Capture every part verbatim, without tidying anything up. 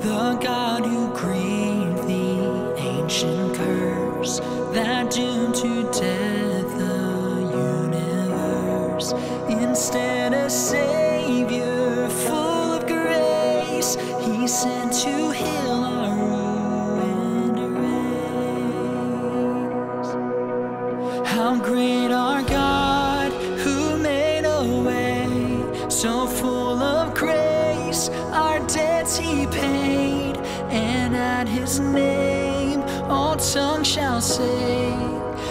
The God who grieved the ancient curse that doomed to death the universe, instead a Savior full of grace He sent to heal our ruined race. How great our God who made a way, so full of grace our debts He paid, and at His name all tongues shall say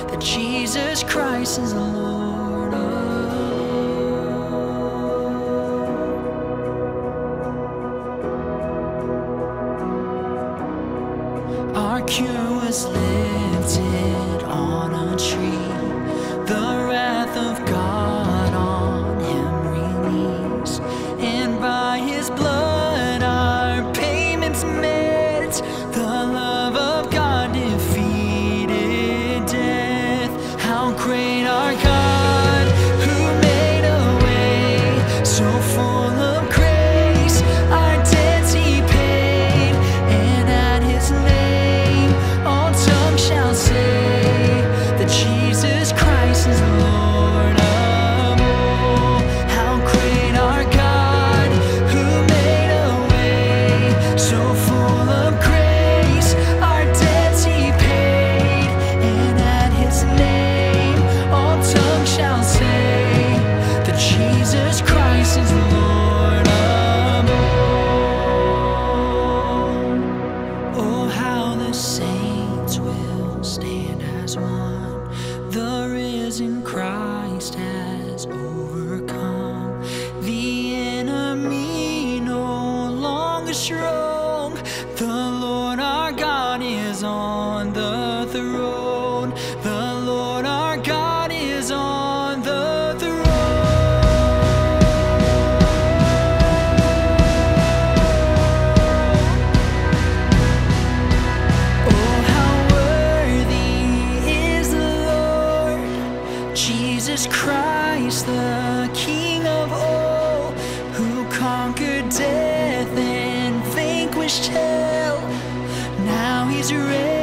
that Jesus Christ is Lord. Our cure was lifted on a tree, the wrath of God on Him released, and by His blood our payments met. The love of God defeated death. How great our God who made a way, so full of grace our debts He paid, and at His name shall say that Jesus Christ is Lord of all. How great our God who made a way, so full of grace our debts He paid, and at His name all tongues shall say that Jesus Christ is Lord of all. Oh, how the saints will stand as one, the risen Christ has overcome the enemy, no longer strong. The Lord our God is on the throne. The Lord our God is on the throne. Jesus Christ, the King of all, who conquered death and vanquished hell. Now He's risen.